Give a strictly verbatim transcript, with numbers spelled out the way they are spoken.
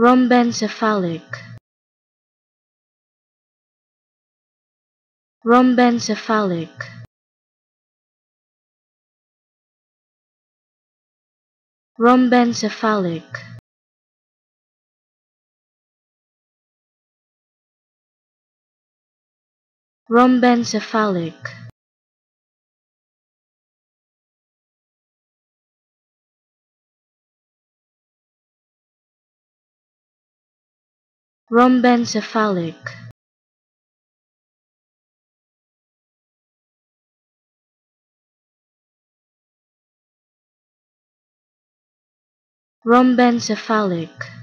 Rhombencephalic. Rhombencephalic. Rhombencephalic. Rhombencephalic. Rhombencephalic. Rhombencephalic.